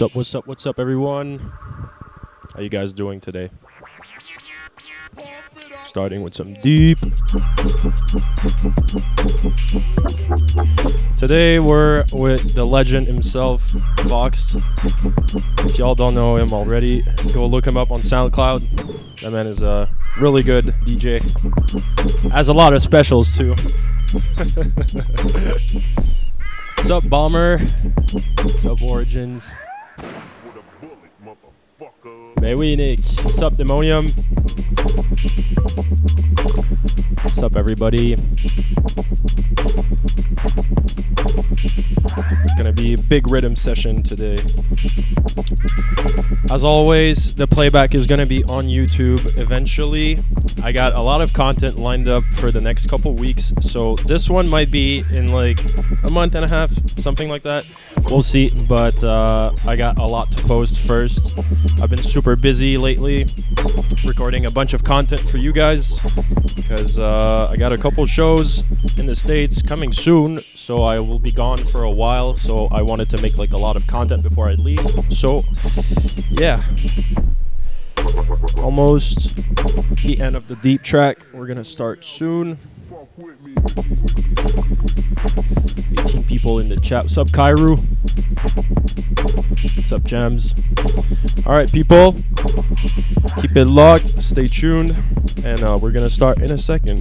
What's up, everyone? How you guys doing today? Starting with some deep. Today we're with the legend himself, VOXD. If y'all don't know him already, go look him up on SoundCloud. That man is a really good DJ. Has a lot of specials too. What's up, Bomber? What's up, Origins? Ben oui, Nick. What's up, Demonium? What's up, everybody? It's gonna be a big rhythm session today. As always, the playback is gonna be on YouTube eventually. I got a lot of content lined up for the next couple weeks, so this one might be in like a month and a half, something like that. We'll see, but I got a lot to post first. I've been super busy lately, recording a bunch of content for you guys, because I got a couple shows in the States coming soon, so I will be gone for a while, so I wanted to make like a lot of content before I leave, so yeah. Almost the end of the deep track. We're gonna start soon. 18 people in the chat. What's up, Kairu? What's up, Gems? Alright, people, keep it locked, stay tuned, and we're gonna start in a second.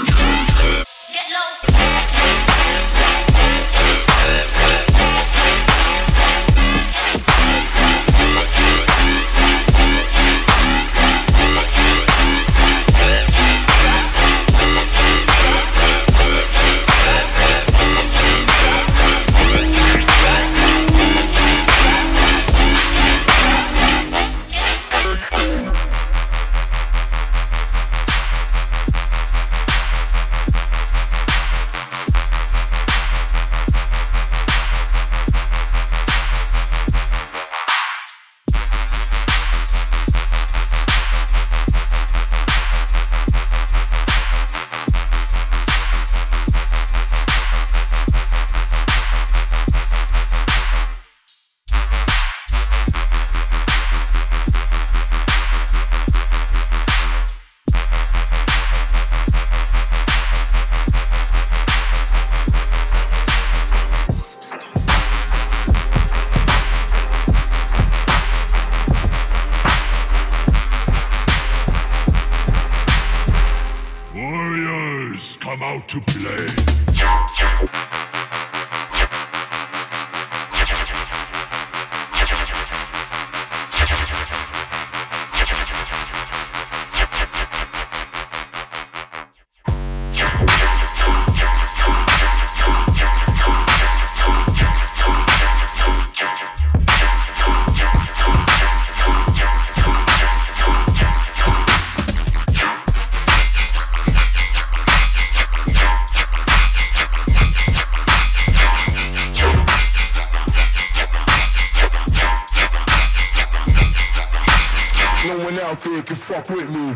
Get low. fucker if you fuck with me.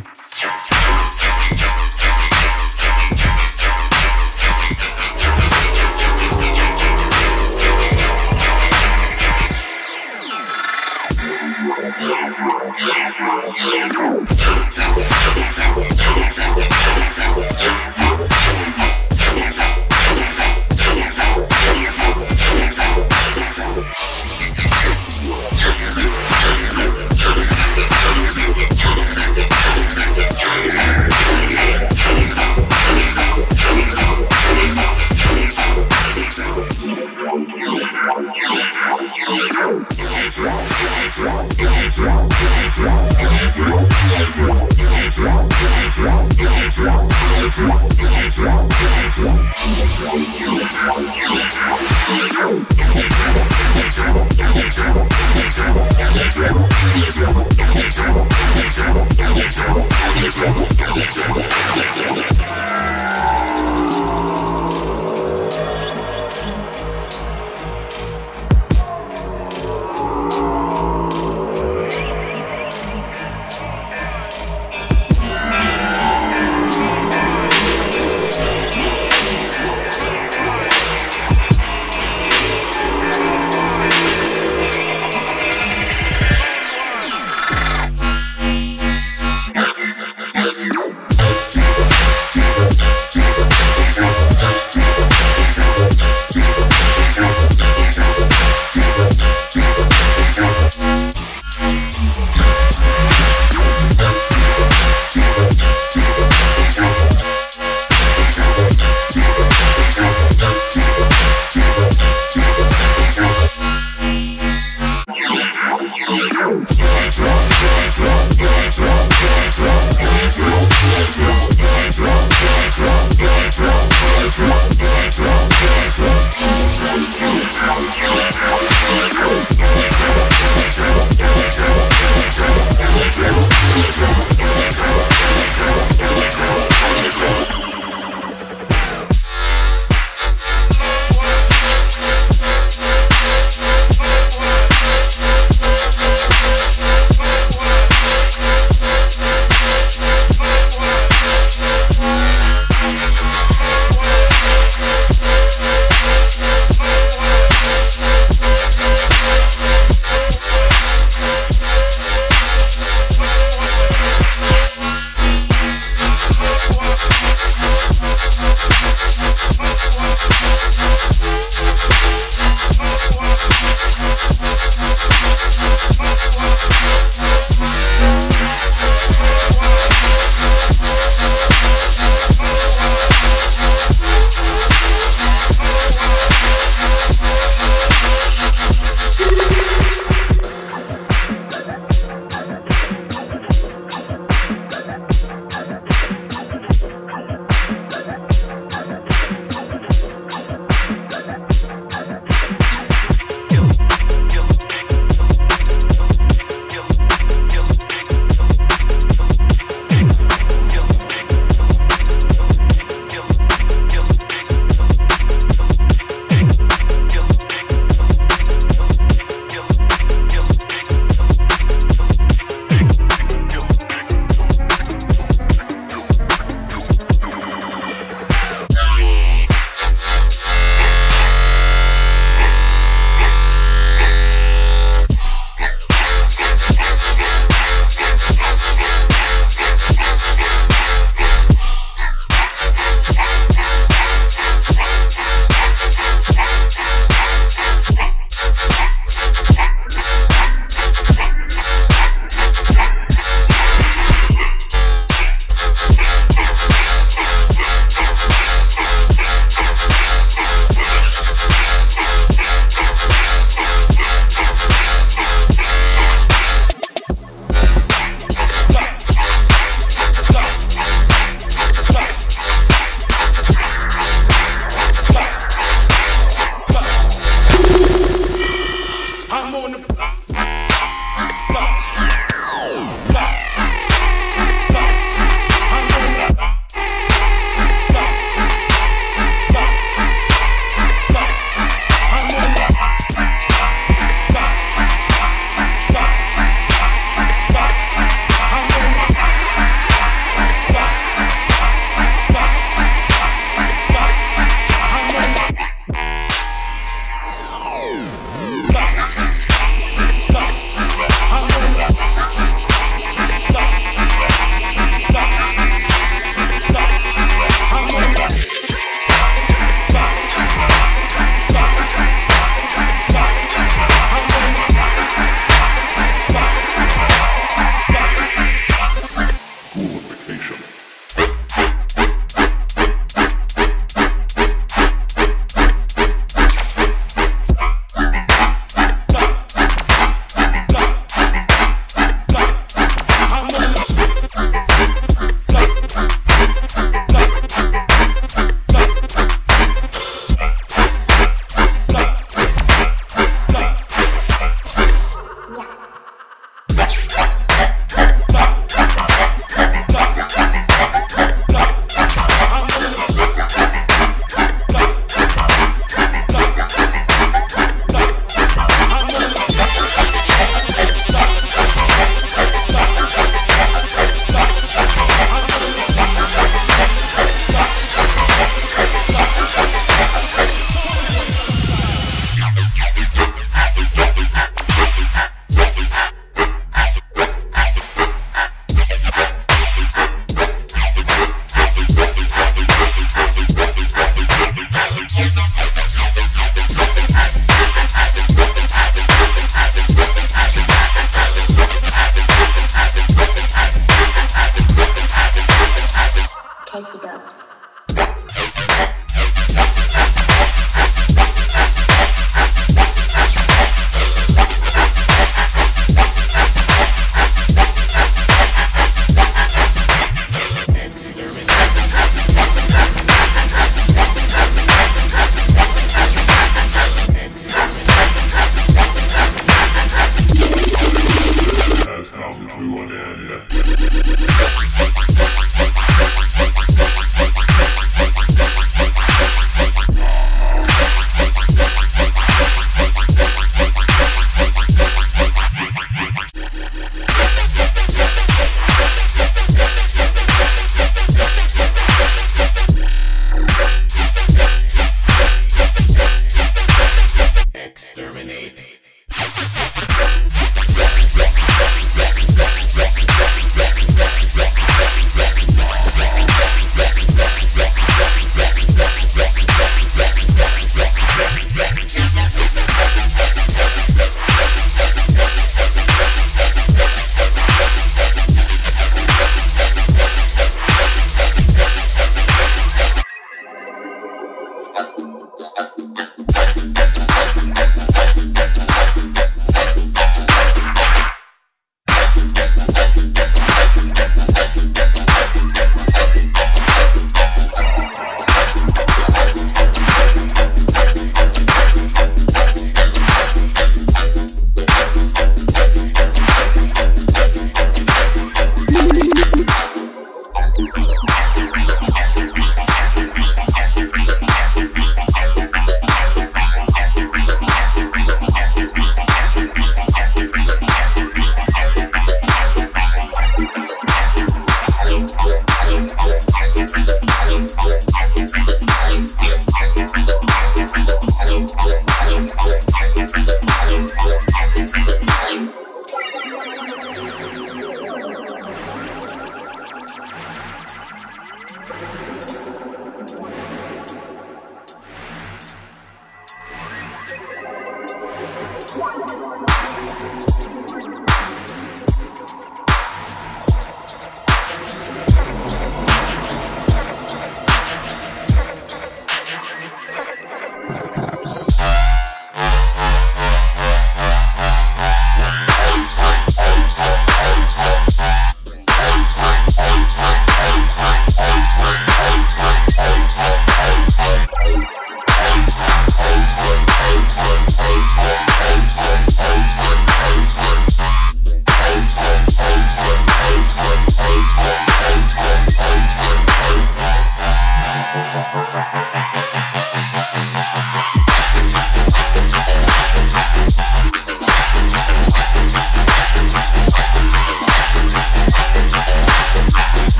exterminate.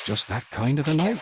It's just that kind of a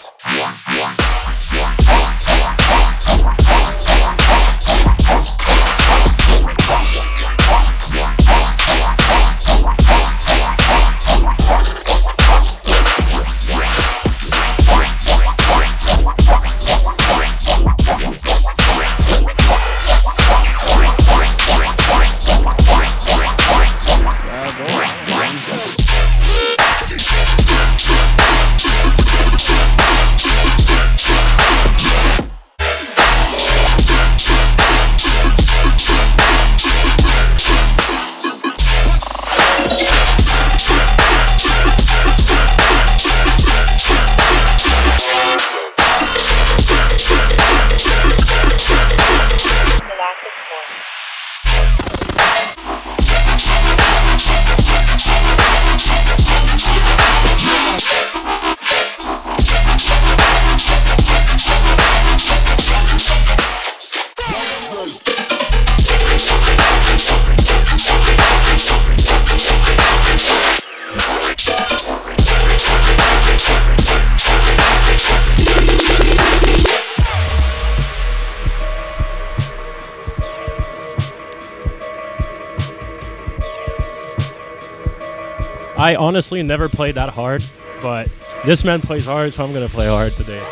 I honestly never played that hard, but this man plays hard, so I'm going to play hard today.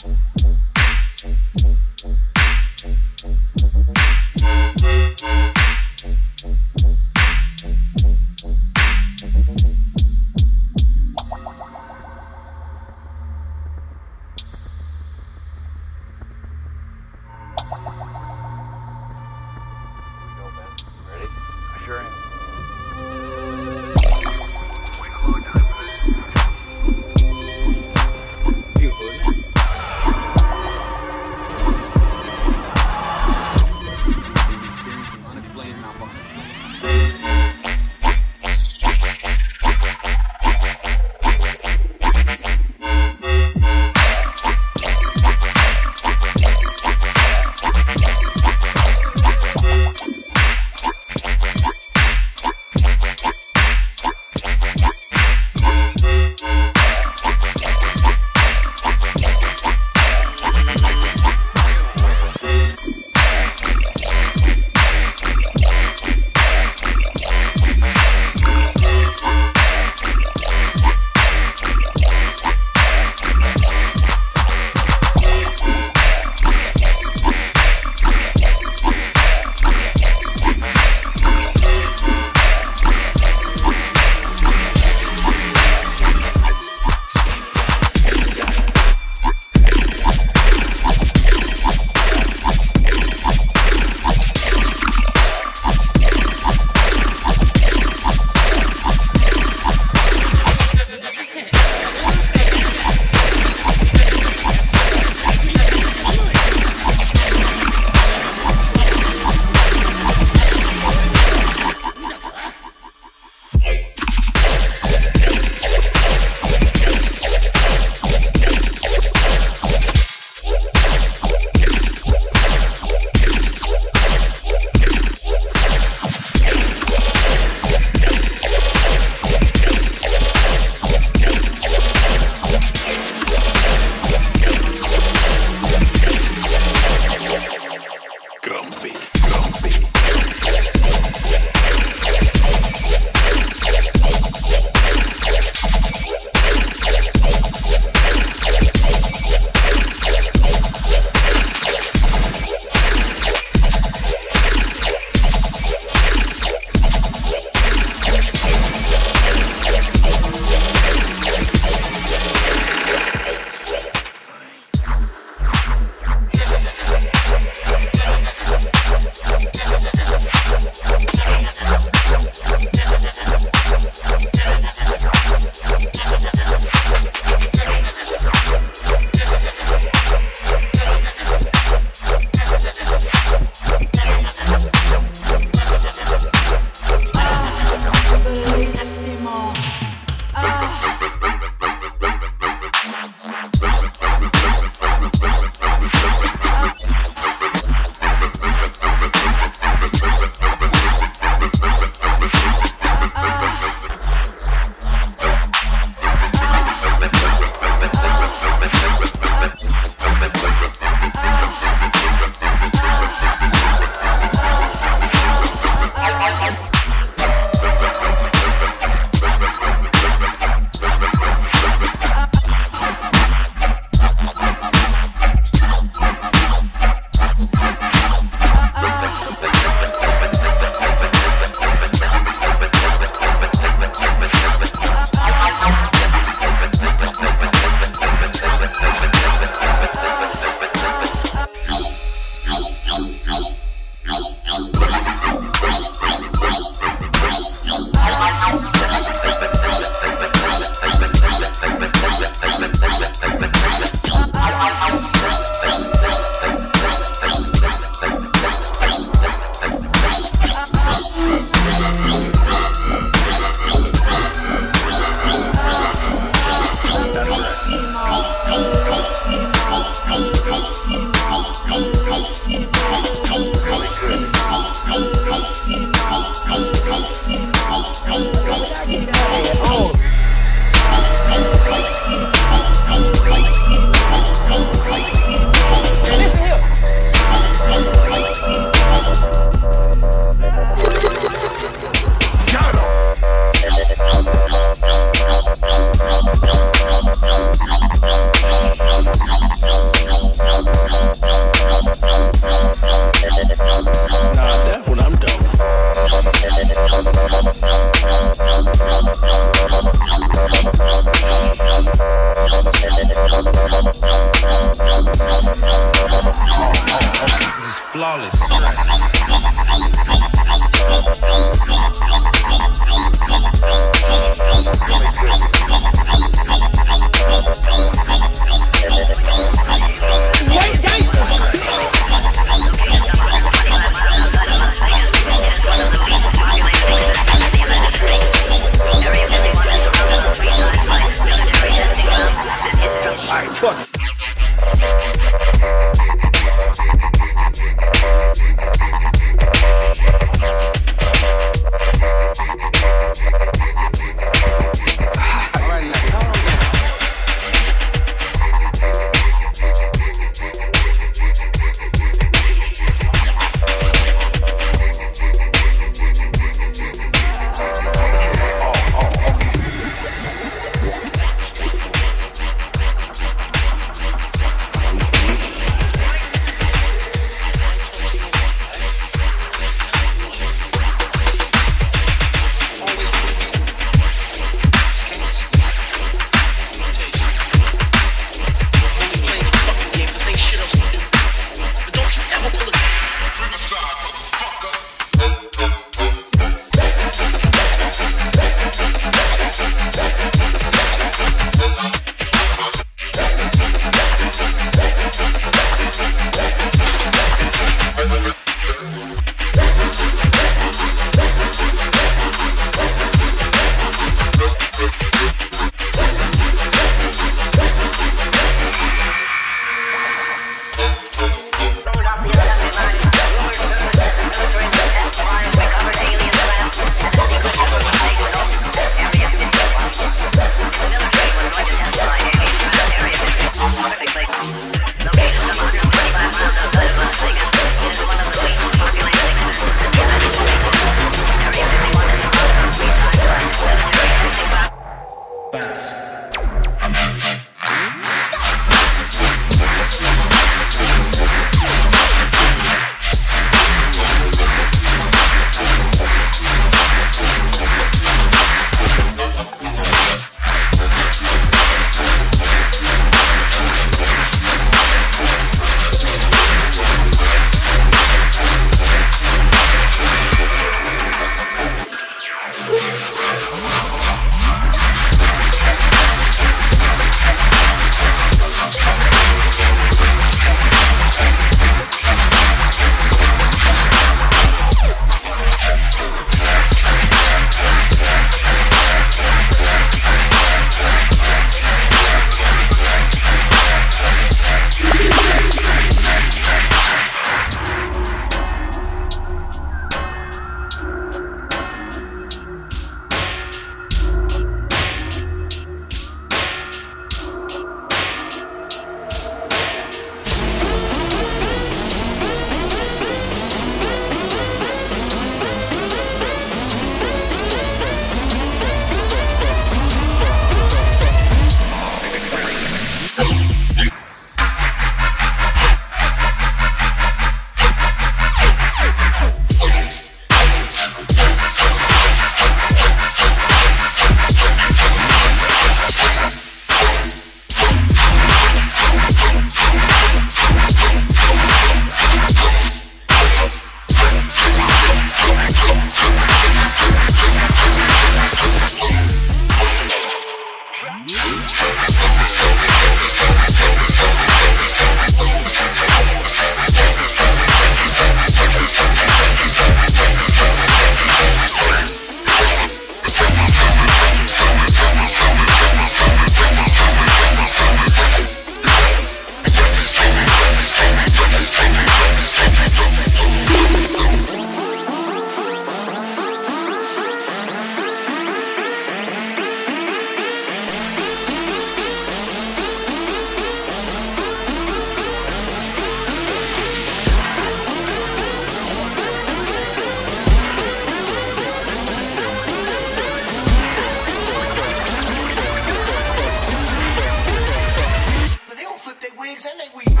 pigs and they weed.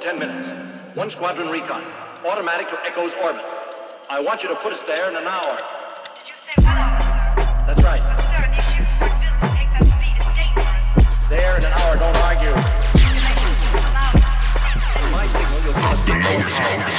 10 minutes. One squadron recon. Automatic to Echo's orbit. I want you to put us there in an hour. Did you say 1 hour? That's right. Sir, these ships were built to take that speed at daytime. There in an hour, don't argue. In my signal, you'll get a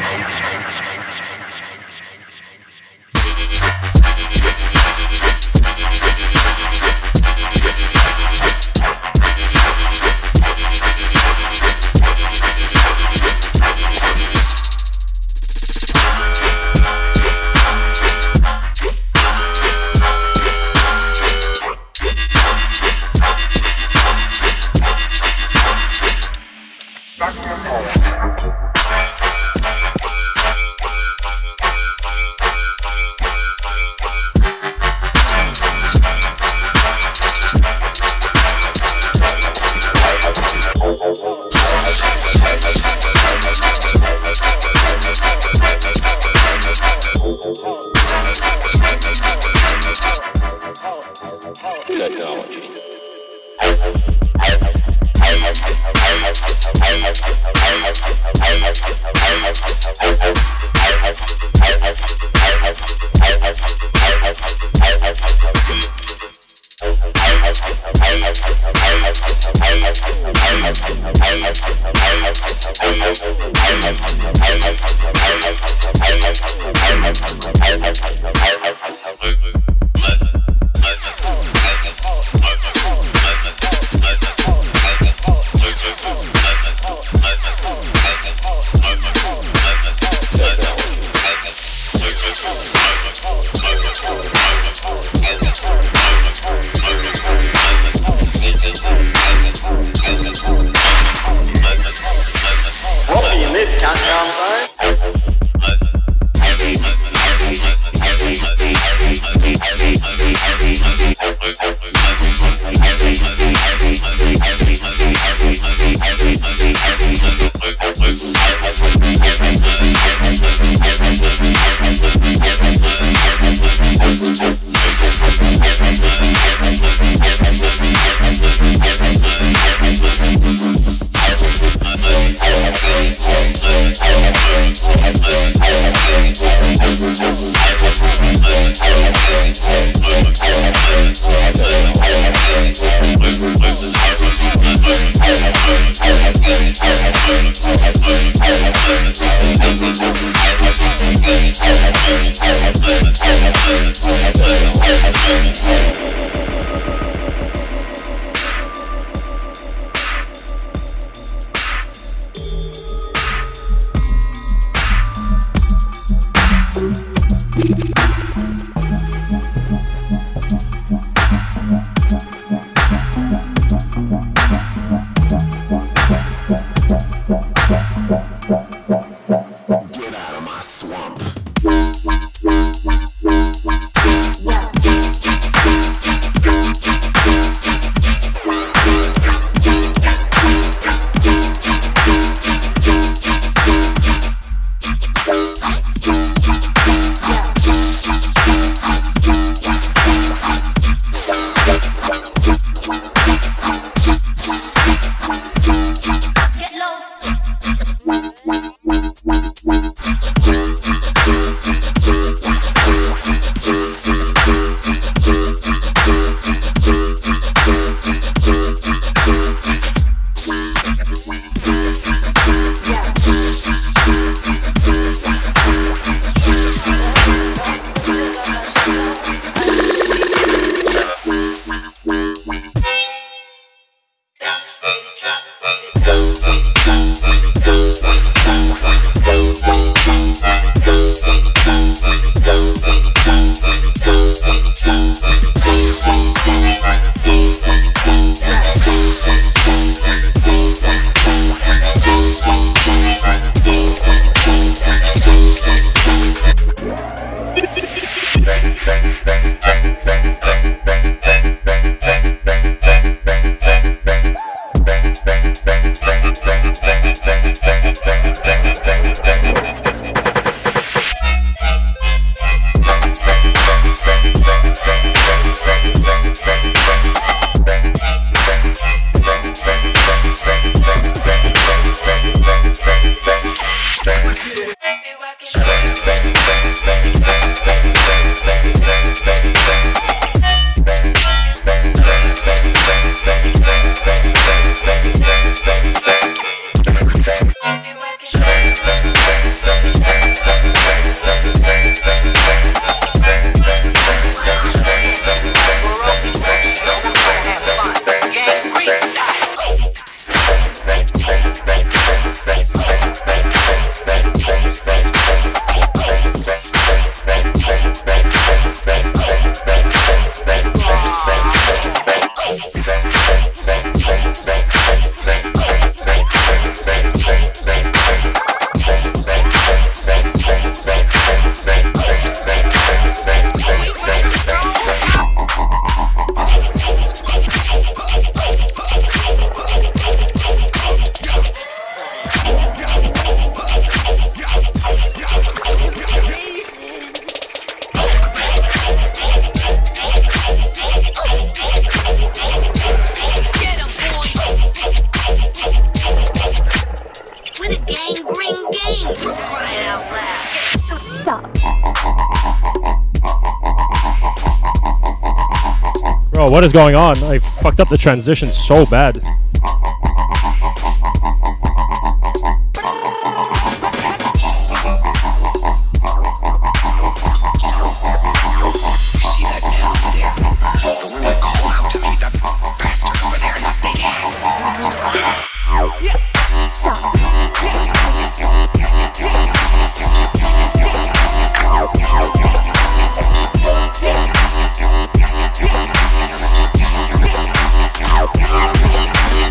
Bro, what is going on? I fucked up the transition so bad.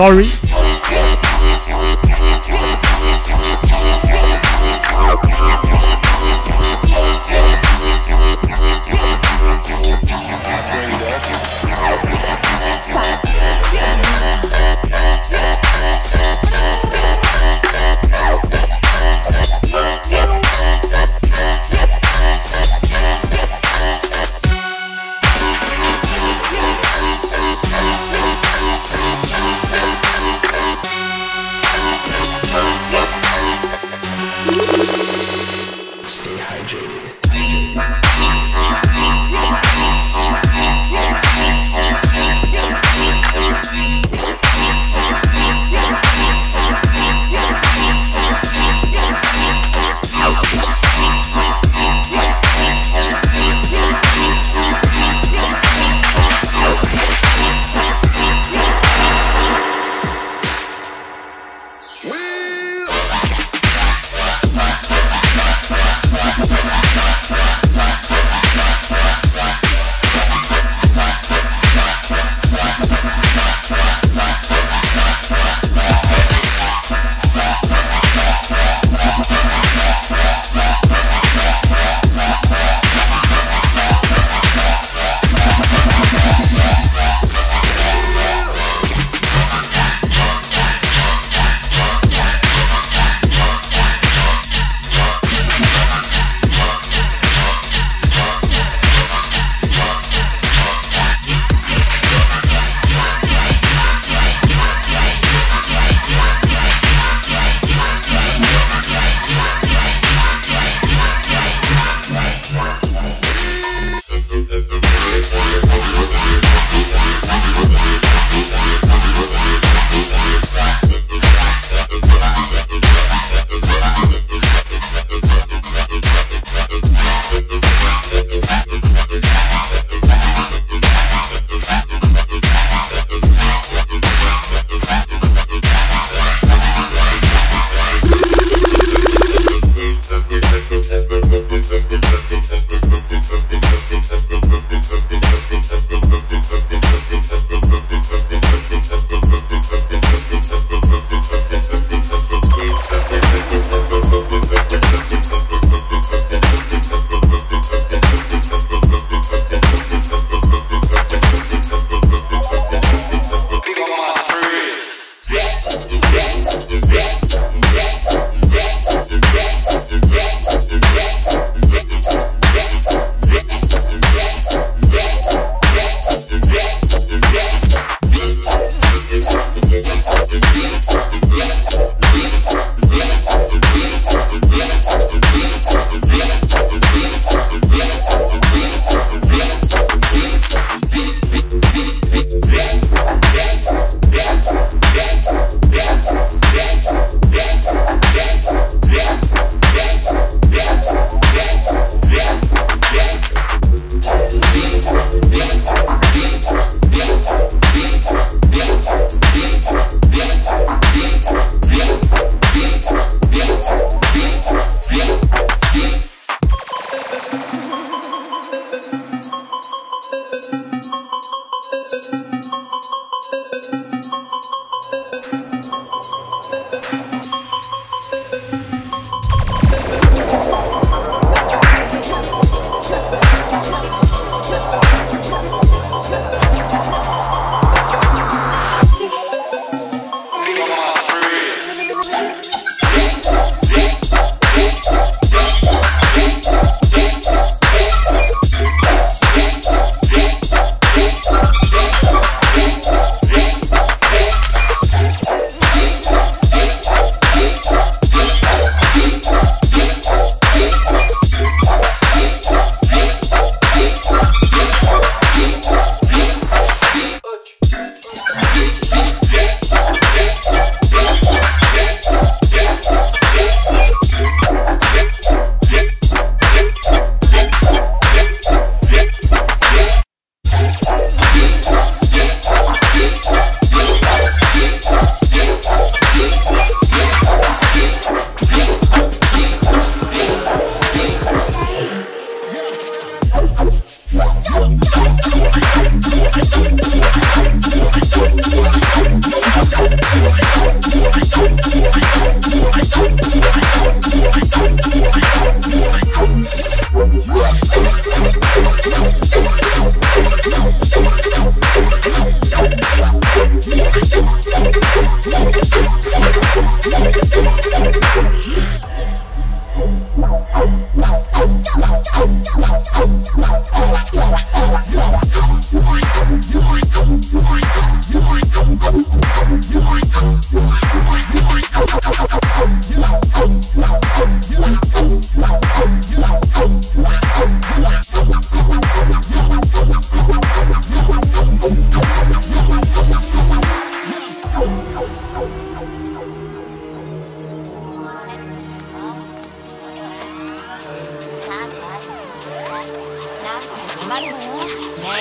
Sorry.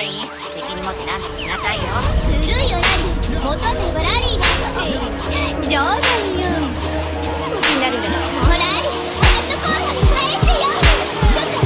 前に責任持ってなさいよ。ずるいよなり、求めばラリーだ。冗談よ。すぐになるだろ。ほら、私のコーナーに返してよ。ちょっと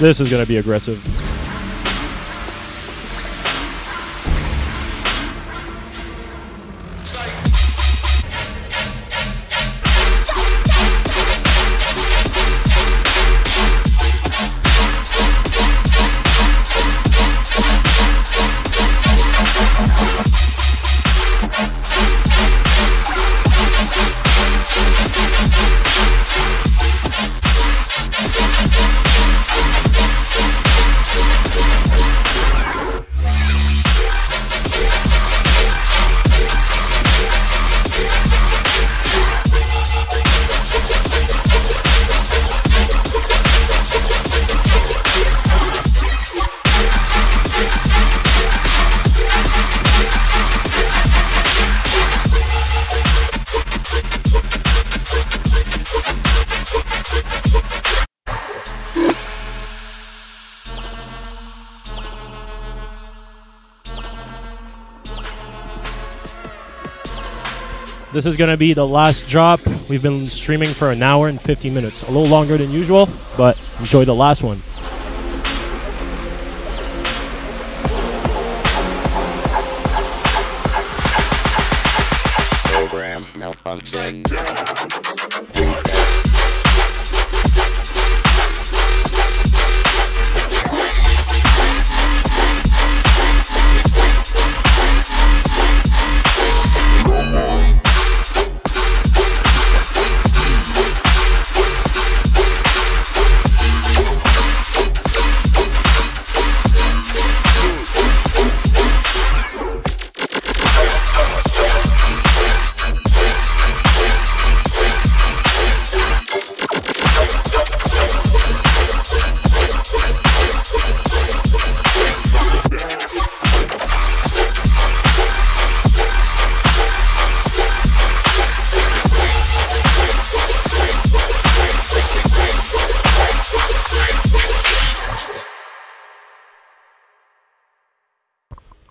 This is going to be aggressive. This is going to be the last drop. We've been streaming for an hour and 50 minutes. A little longer than usual, but enjoy the last one. Program malfunction.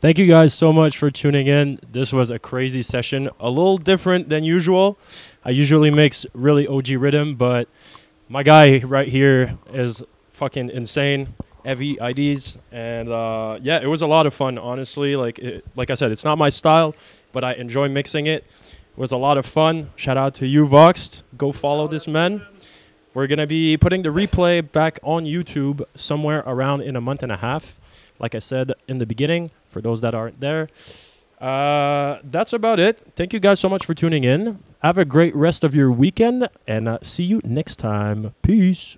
Thank you guys so much for tuning in. This was a crazy session, a little different than usual. I usually mix really OG rhythm, but my guy right here is fucking insane. Heavy IDs, and yeah, it was a lot of fun, honestly. Like I said, it's not my style, but I enjoy mixing it. It was a lot of fun. Shout out to you, VOXD. Go follow this man. We're gonna be putting the replay back on YouTube somewhere around in a month and a half. Like I said in the beginning, for those that aren't there. That's about it. Thank you guys so much for tuning in. Have a great rest of your weekend, and see you next time. Peace.